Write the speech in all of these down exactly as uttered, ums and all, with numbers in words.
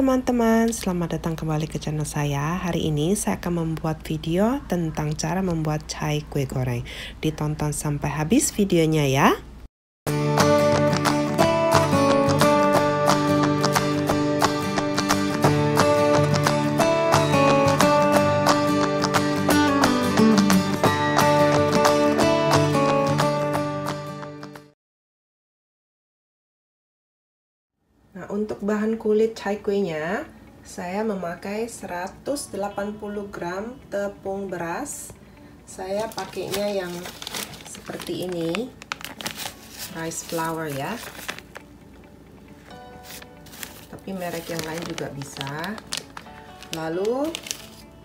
teman-teman, selamat datang kembali ke channel saya. Hari ini saya akan membuat video tentang cara membuat cai kue goreng. Ditonton sampai habis videonya ya. Nah, untuk bahan kulit cai kuenya, saya memakai seratus delapan puluh gram tepung beras. Saya pakainya yang seperti ini, rice flour ya. Tapi merek yang lain juga bisa. Lalu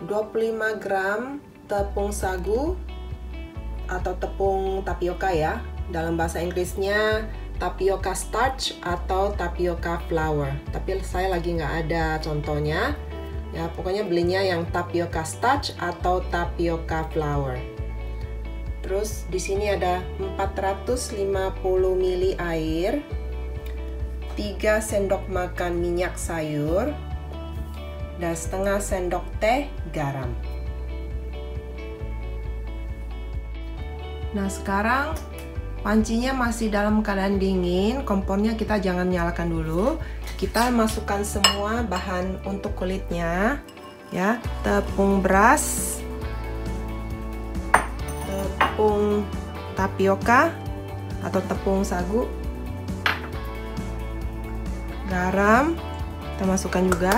dua puluh lima gram tepung sagu atau tepung tapioka ya. Dalam bahasa Inggrisnya tapioka starch atau tapioka flour, tapi saya lagi nggak ada contohnya ya, pokoknya belinya yang tapioka starch atau tapioka flour. Terus di sini ada empat ratus lima puluh mililiter air, tiga sendok makan minyak sayur, dan setengah sendok teh garam. Nah, sekarang pancinya masih dalam keadaan dingin, kompornya kita jangan nyalakan dulu. Kita masukkan semua bahan untuk kulitnya ya. Tepung beras, tepung tapioka atau tepung sagu, garam kita masukkan juga,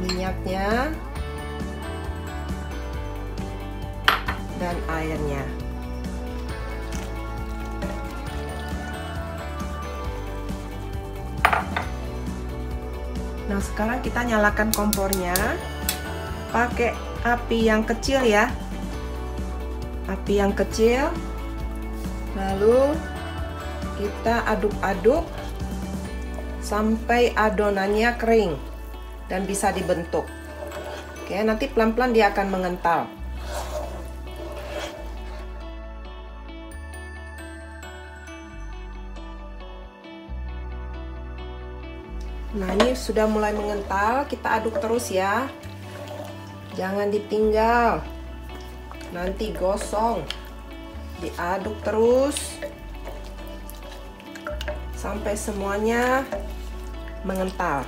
minyaknya dan airnya. Nah, sekarang kita nyalakan kompornya, pakai api yang kecil ya, api yang kecil, lalu kita aduk-aduk sampai adonannya kering dan bisa dibentuk. Oke, nanti pelan-pelan dia akan mengental. Nah, ini sudah mulai mengental, kita aduk terus ya. Jangan ditinggal, nanti gosong. Diaduk terus sampai semuanya mengental.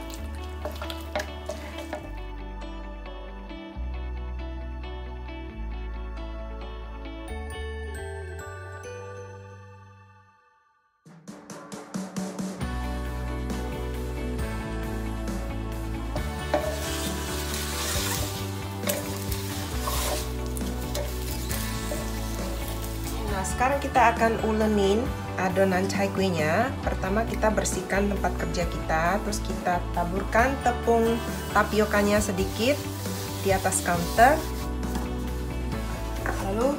Sekarang kita akan ulenin adonan cai kuenya. Pertama kita bersihkan tempat kerja kita, terus kita taburkan tepung tapiokanya sedikit di atas counter. Lalu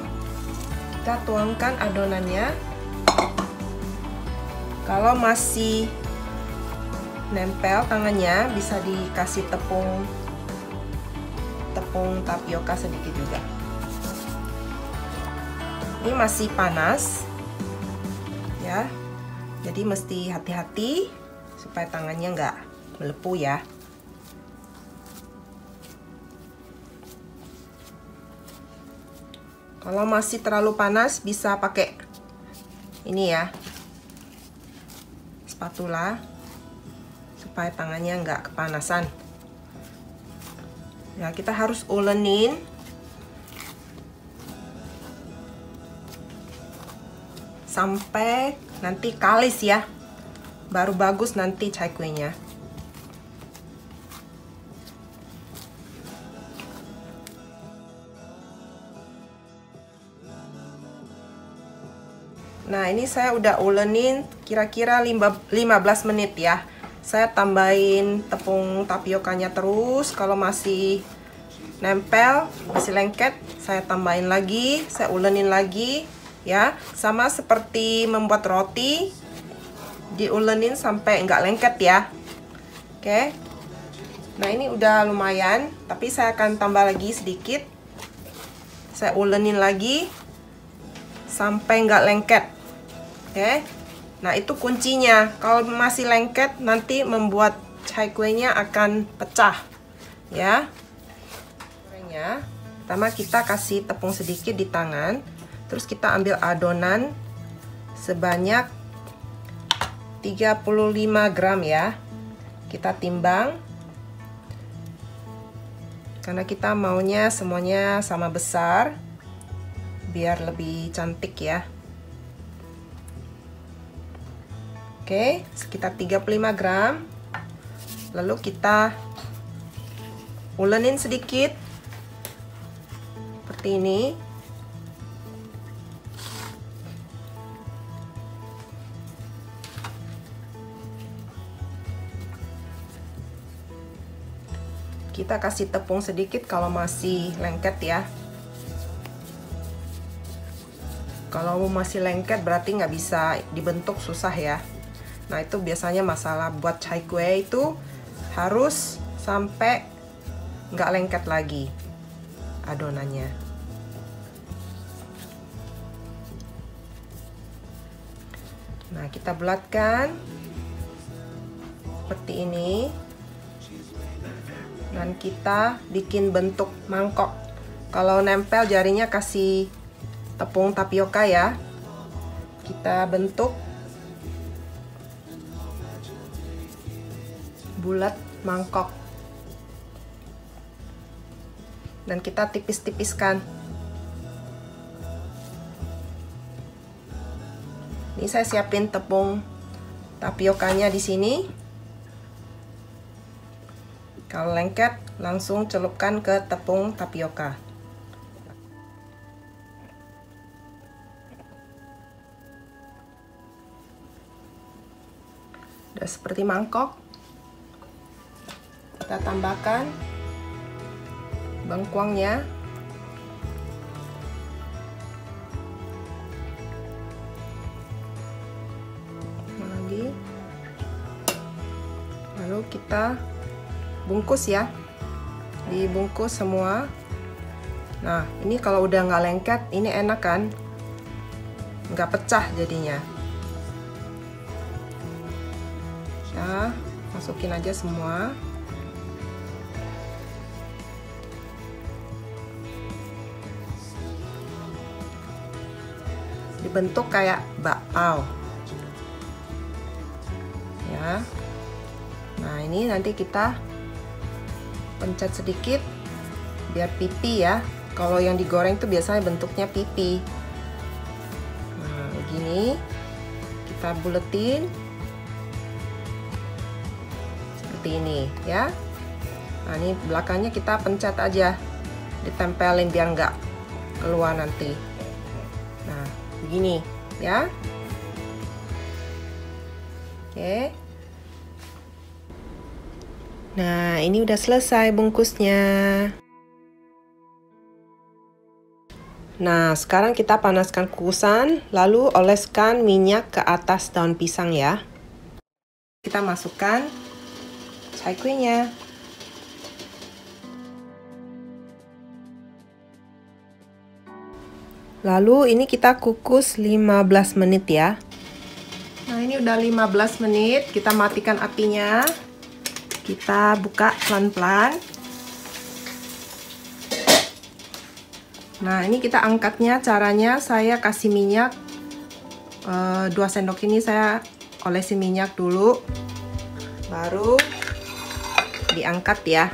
kita tuangkan adonannya. Kalau masih nempel tangannya, bisa dikasih tepung tepung tapioka sedikit juga. Ini masih panas ya, jadi mesti hati-hati supaya tangannya nggak melepuh ya. Kalau masih terlalu panas bisa pakai ini ya, spatula, supaya tangannya nggak kepanasan. Nah, kita harus ulenin sampai nanti kalis ya, baru bagus nanti cai kuenya. Nah, ini saya udah ulenin kira-kira lima belas menit ya. Saya tambahin tepung tapiokanya terus, kalau masih nempel, masih lengket, saya tambahin lagi, saya ulenin lagi. Ya, sama seperti membuat roti, diulenin sampai nggak lengket ya. Oke. Nah, ini udah lumayan, tapi saya akan tambah lagi sedikit. Saya ulenin lagi sampai nggak lengket. Oke. Nah, itu kuncinya. Kalau masih lengket, nanti membuat chai kuenya akan pecah, ya. Ya. Pertama kita kasih tepung sedikit di tangan, terus kita ambil adonan sebanyak tiga puluh lima gram ya. Kita timbang karena kita maunya semuanya sama besar biar lebih cantik ya. Oke, sekitar tiga puluh lima gram. Lalu kita ulenin sedikit seperti ini. Kita kasih tepung sedikit kalau masih lengket ya. Kalau masih lengket berarti nggak bisa dibentuk, susah ya. Nah, itu biasanya masalah buat chai kue, itu harus sampai nggak lengket lagi adonannya. Nah, kita bulatkan seperti ini. Dan kita bikin bentuk mangkok. Kalau nempel jarinya kasih tepung tapioka ya. Kita bentuk bulat mangkok. Dan kita tipis-tipiskan. Ini saya siapin tepung tapiokanya di sini. Kalau lengket, langsung celupkan ke tepung tapioka. Udah seperti mangkok. Kita tambahkan bengkuangnya. Lagi. Lalu kita bungkus ya, dibungkus semua. Nah, ini kalau udah nggak lengket, ini enak kan, nggak pecah jadinya. Nah, masukin aja semua. Dibentuk kayak bakpao. Ya. Nah, ini nanti kita pencet sedikit biar pipi ya. Kalau yang digoreng tuh biasanya bentuknya pipi. Nah, begini kita buletin seperti ini ya. Nah, ini belakangnya kita pencet aja, ditempelin biar nggak keluar nanti. Nah, begini ya. Oke. Nah, ini udah selesai bungkusnya. Nah, sekarang kita panaskan kukusan, lalu oleskan minyak ke atas daun pisang ya. Kita masukkan chai kuenya. Lalu ini kita kukus lima belas menit ya. Nah, ini udah lima belas menit, kita matikan apinya. Kita buka pelan-pelan. Nah, ini kita angkatnya. Caranya saya kasih minyak e, dua sendok ini saya olesi minyak dulu, baru diangkat ya.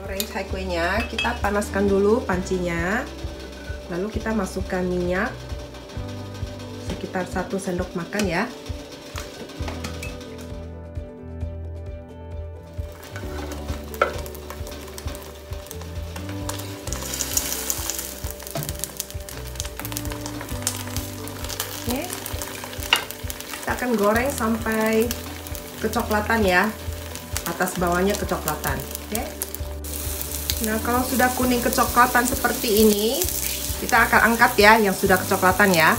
Goreng chai kuenya, kita panaskan dulu pancinya, lalu kita masukkan minyak sekitar satu sendok makan ya. Oke, kita akan goreng sampai kecoklatan ya, atas bawahnya kecoklatan. Oke. Nah, kalau sudah kuning kecoklatan seperti ini, kita akan angkat ya yang sudah kecoklatan ya.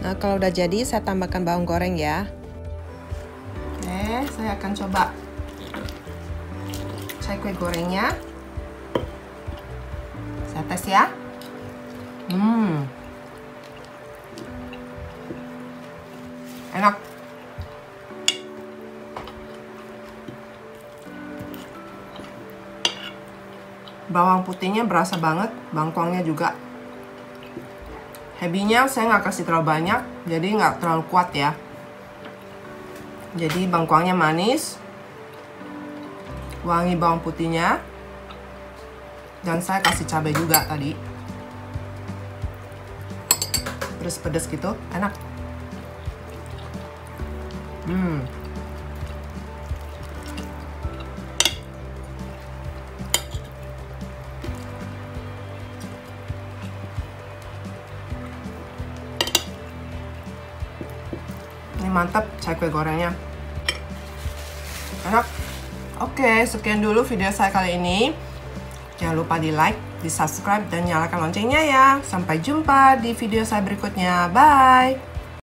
Nah, kalau udah jadi, saya tambahkan bawang goreng ya. Oke, saya akan coba chai kue gorengnya. Saya Kita tes ya. Hmm. Enak. Bawang putihnya berasa banget, bangkongnya juga. Habinya saya nggak kasih terlalu banyak, jadi nggak terlalu kuat ya. Jadi bangkongnya manis, wangi bawang putihnya, dan saya kasih cabai juga tadi. Terus pedas gitu, enak. Hmm. Ini mantap, cai kue gorengnya. Enak. Oke, sekian dulu video saya kali ini. Jangan lupa di like, di subscribe, dan nyalakan loncengnya ya. Sampai jumpa di video saya berikutnya. Bye!